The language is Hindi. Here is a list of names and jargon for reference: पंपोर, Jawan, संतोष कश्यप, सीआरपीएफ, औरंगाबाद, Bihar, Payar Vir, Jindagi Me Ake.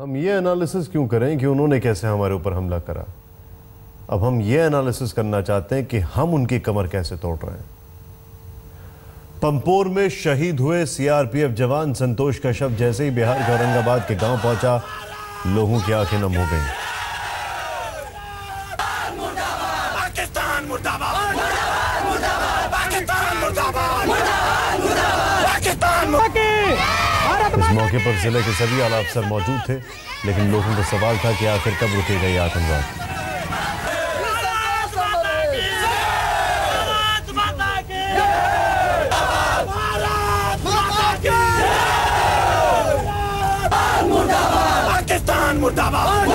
हम ये एनालिसिस क्यों करें कि उन्होंने कैसे हमारे ऊपर हमला करा। अब हम ये एनालिसिस करना चाहते हैं कि हम उनकी कमर कैसे तोड़ रहे हैं। पंपोर में शहीद हुए सीआरपीएफ जवान संतोष कश्यप जैसे ही बिहार के औरंगाबाद के गांव पहुंचा, लोगों की आंखें नम हो गईं। इस मौके पर जिले के सभी आला अफसर मौजूद थे, लेकिन लोगों का सवाल था कि आखिर कब रुकेगा ये आतंकवाद। मुर्दाबाद।